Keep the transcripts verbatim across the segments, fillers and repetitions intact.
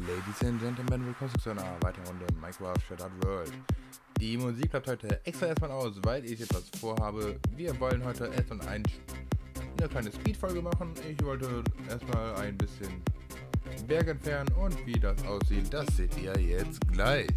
Ladies and Gentlemen, willkommen zu einer weiteren Runde Minecraft Shattered World. Die Musik bleibt heute extra erstmal aus, weil ich etwas vorhabe. Wir wollen heute erstmal ein, eine kleine Speed-Folge machen. Ich wollte erstmal ein bisschen Berg entfernen und wie das aussieht, das seht ihr jetzt gleich.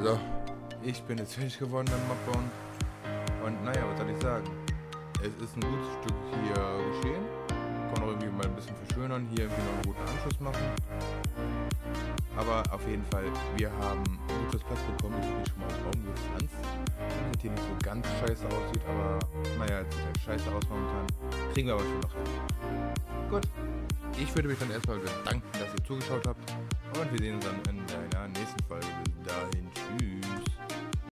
So, ich bin jetzt fertig geworden beim Mapbauen und naja, was soll ich sagen, es ist ein gutes Stück hier geschehen, kann auch irgendwie mal ein bisschen verschönern, hier irgendwie noch einen guten Anschluss machen, aber auf jeden Fall, wir haben ein gutes Platz bekommen, ich bin schon mal einen Baum gepflanzt, damit hier nicht so ganz scheiße aussieht, aber naja, es sieht halt scheiße aus momentan, kriegen wir aber schon noch hin. Gut, ich würde mich dann erstmal bedanken, dass ihr zugeschaut habt. Und wir sehen uns dann in deiner nächsten Folge. Bis dahin, tschüss.